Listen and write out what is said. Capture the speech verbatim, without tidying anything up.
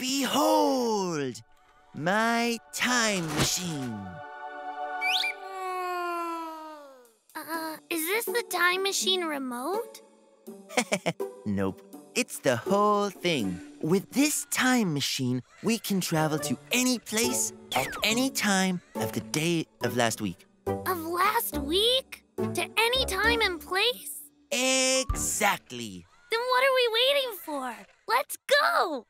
Behold, my time machine. Uh, is this the time machine remote? Nope. It's the whole thing. With this time machine, we can travel to any place at any time of the day of last week. Of last week? To any time and place? Exactly. Then what are we waiting for? Let's go!